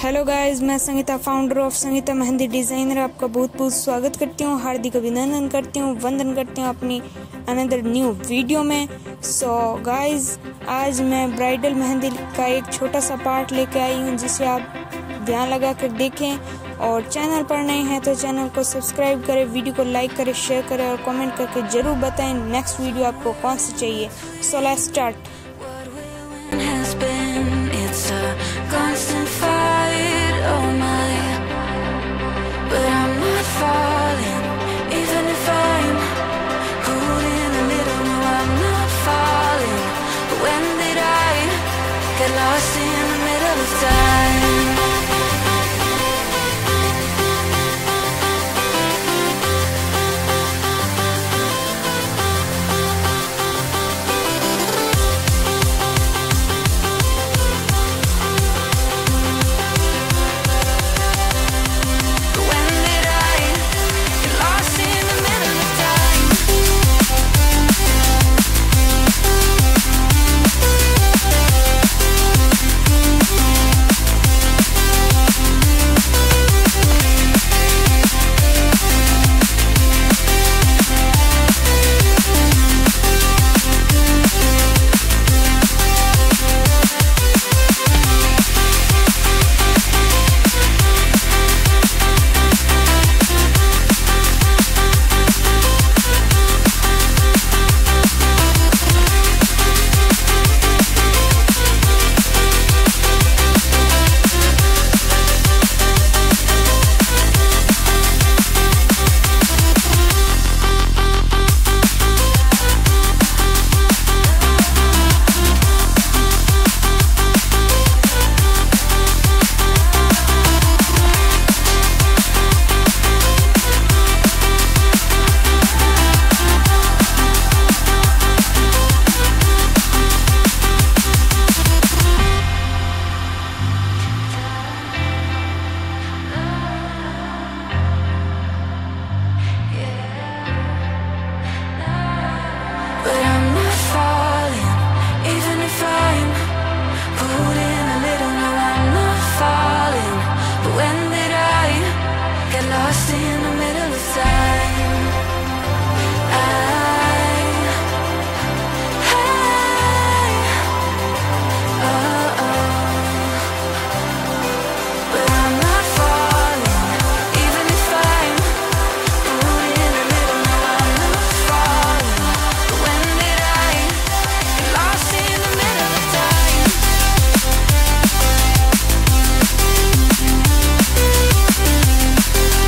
Hello guys, मैं Sangeeta founder of Sangeeta mehndi designer आपका बहुत बहुत स्वागत करती हूँ, हार्दिक अभिनंदन करती हूँ, वंदन करती हूँ अपनी अनदर न्यू वीडियो में। सो गाइस, आज मैं ब्राइडल मेहंदी का एक छोटा सा पार्ट लेके आई हूँ जिसे आप ध्यान लगा कर देखें। और चैनल पर नए हैं तो चैनल को सब्सक्राइब करें, वीडियो को लाइक करें, शेयर करें और कॉमेंट करके ज़रूर बताएँ नेक्स्ट वीडियो आपको कौन सी चाहिए। So let's start. Get lost in the middle of time. Lost in the middle of time. But I'm not falling, even if I'm put in the middle. No, I'm not falling. But when did I get lost in the middle of time?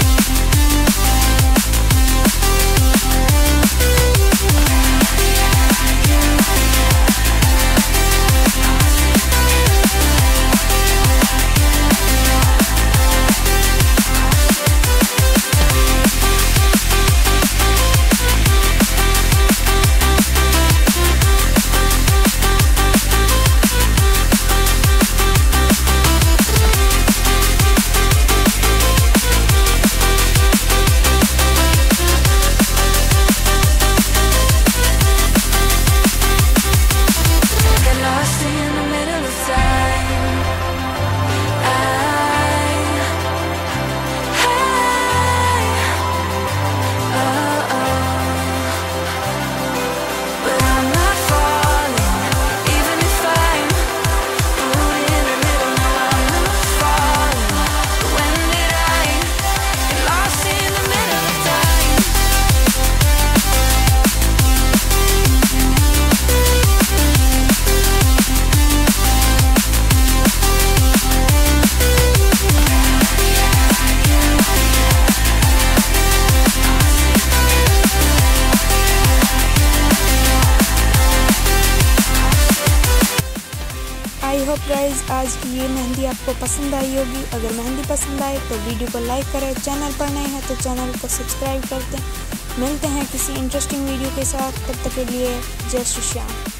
I hope guys आज की ये मेहंदी आपको पसंद आई होगी। अगर मेहंदी पसंद आए तो वीडियो को लाइक करें, चैनल पर नए हैं तो चैनल को सब्सक्राइब करते हैं। मिलते हैं किसी इंटरेस्टिंग वीडियो के साथ, तब तक के लिए जय श्री श्याम।